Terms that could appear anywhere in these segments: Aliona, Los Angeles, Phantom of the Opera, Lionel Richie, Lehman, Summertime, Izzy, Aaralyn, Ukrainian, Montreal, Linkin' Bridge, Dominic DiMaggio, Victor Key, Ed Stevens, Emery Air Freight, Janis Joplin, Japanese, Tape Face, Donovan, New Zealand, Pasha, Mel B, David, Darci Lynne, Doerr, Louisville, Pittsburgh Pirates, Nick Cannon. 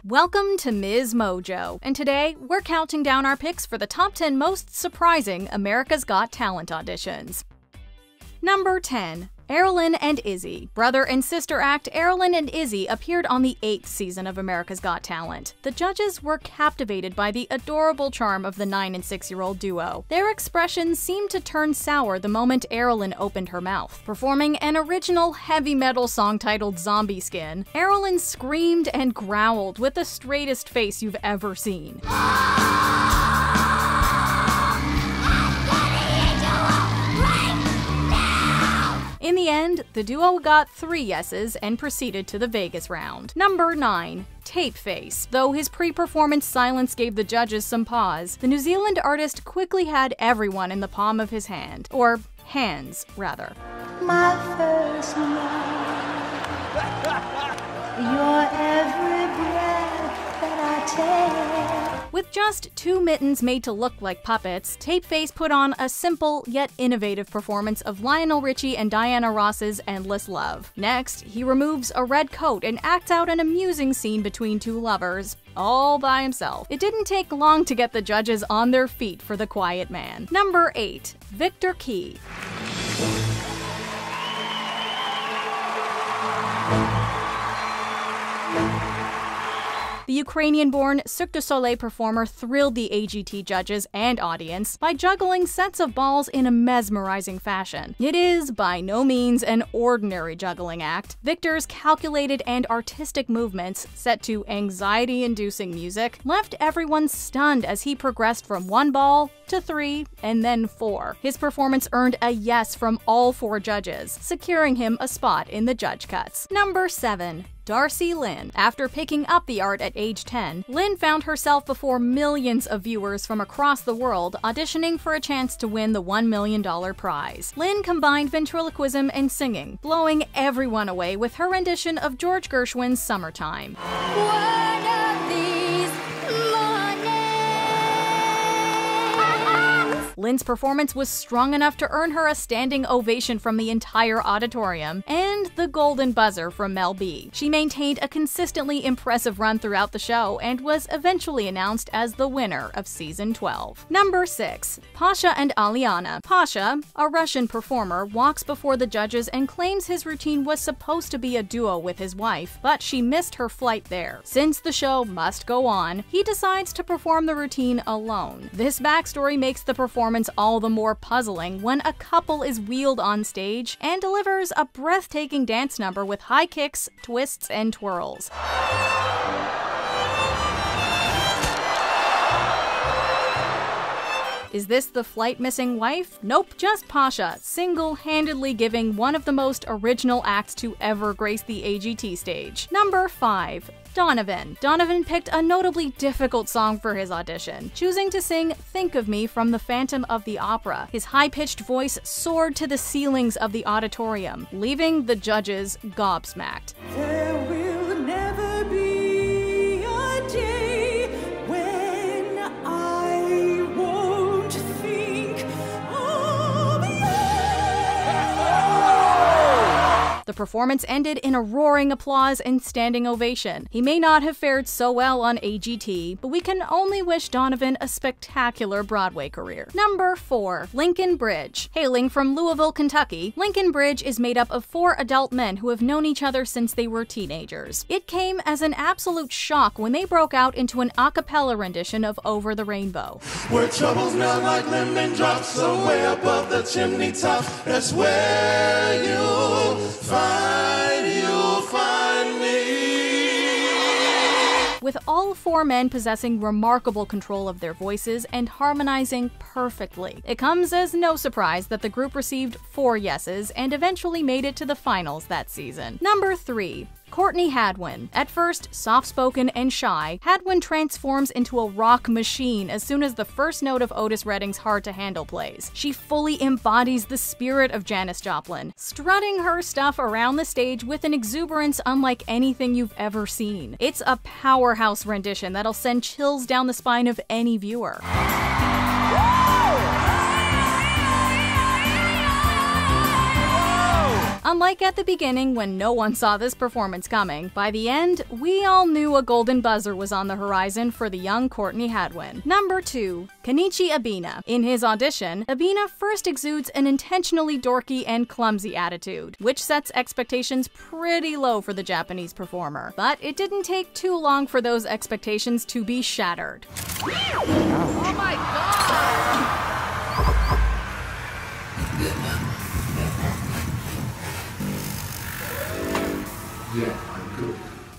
Welcome to Ms. Mojo, and today we're counting down our picks for the top 10 most surprising America's Got Talent auditions. Number 10. Aaralyn and Izzy. Brother and sister act Aaralyn and Izzy appeared on the 8th season of America's Got Talent. The judges were captivated by the adorable charm of the 9- and 6-year-old duo. Their expressions seemed to turn sour the moment Aaralyn opened her mouth. Performing an original heavy metal song titled Zombie Skin, Aaralyn screamed and growled with the straightest face you've ever seen. In the end, the duo got 3 yeses and proceeded to the Vegas round. Number 9. Tape Face. Though his pre-performance silence gave the judges some pause, the New Zealand artist quickly had everyone in the palm of his hand. Or hands, rather. My first love, your every breath that I take. With just 2 mittens made to look like puppets, Tape Face put on a simple yet innovative performance of Lionel Richie and Diana Ross's Endless Love. Next, he removes a red coat and acts out an amusing scene between 2 lovers, all by himself. It didn't take long to get the judges on their feet for the quiet man. Number 8. Victor Key. The Ukrainian-born Cirque du Soleil performer thrilled the AGT judges and audience by juggling sets of balls in a mesmerizing fashion. It is by no means an ordinary juggling act. Victor's calculated and artistic movements, set to anxiety-inducing music, left everyone stunned as he progressed from 1 ball to 3 and then 4. His performance earned a yes from all 4 judges, securing him a spot in the judge cuts. Number 7. Darci Lynne. After picking up the art at age 10, Lynne found herself before millions of viewers from across the world auditioning for a chance to win the $1 million prize. Lynne combined ventriloquism and singing, blowing everyone away with her rendition of George Gershwin's Summertime. Lynne's performance was strong enough to earn her a standing ovation from the entire auditorium and the golden buzzer from Mel B. She maintained a consistently impressive run throughout the show and was eventually announced as the winner of season 12. Number 6. Pasha and Aliona. Pasha, a Russian performer, walks before the judges and claims his routine was supposed to be a duo with his wife, but she missed her flight there. Since the show must go on, he decides to perform the routine alone. This backstory makes the performance all the more puzzling when a couple is wheeled on stage and delivers a breathtaking dance number with high kicks, twists, and twirls. Is this the flight-missing wife? Nope, just Pasha, single-handedly giving one of the most original acts to ever grace the AGT stage. Number 5. Donovan. Donovan picked a notably difficult song for his audition, choosing to sing Think of Me from the Phantom of the Opera. His high-pitched voice soared to the ceilings of the auditorium, leaving the judges gobsmacked. The performance ended in a roaring applause and standing ovation. He may not have fared so well on AGT, but we can only wish Donovan a spectacular Broadway career. Number 4. Linkin' Bridge. Hailing from Louisville, Kentucky, Linkin' Bridge is made up of 4 adult men who have known each other since they were teenagers. It came as an absolute shock when they broke out into an a cappella rendition of Over the Rainbow. Where troubles melt like lemon drops, so way above the chimney top, that's where you find. With all 4 men possessing remarkable control of their voices and harmonizing perfectly, it comes as no surprise that the group received 4 yeses and eventually made it to the finals that season. Number 3. Courtney Hadwin. At first soft-spoken and shy, Hadwin transforms into a rock machine as soon as the first note of Otis Redding's Hard to Handle plays. She fully embodies the spirit of Janis Joplin, strutting her stuff around the stage with an exuberance unlike anything you've ever seen. It's a powerhouse rendition that'll send chills down the spine of any viewer. Unlike at the beginning when no one saw this performance coming, by the end, we all knew a golden buzzer was on the horizon for the young Courtney Hadwin. Number 2. Kenichi Ebina. In his audition, Ebina first exudes an intentionally dorky and clumsy attitude, which sets expectations pretty low for the Japanese performer. But it didn't take too long for those expectations to be shattered. Oh my god!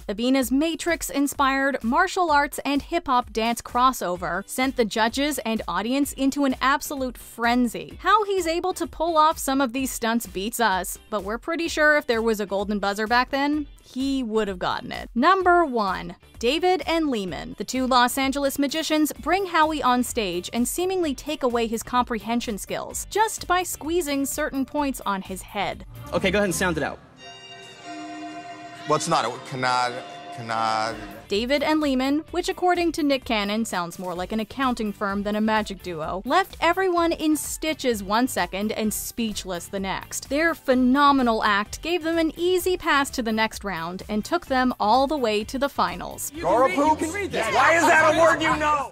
Ebina's Matrix-inspired martial arts and hip-hop dance crossover sent the judges and audience into an absolute frenzy. How he's able to pull off some of these stunts beats us, but we're pretty sure if there was a golden buzzer back then, he would have gotten it. Number 1. David and Lehman. The two Los Angeles magicians bring Howie on stage and seemingly take away his comprehension skills just by squeezing certain points on his head. Okay, go ahead and sound it out. What's not a canard? David and Lehman, which according to Nick Cannon sounds more like an accounting firm than a magic duo, left everyone in stitches one second and speechless the next. Their phenomenal act gave them an easy pass to the next round and took them all the way to the finals. You can read this. Why is that a word you know?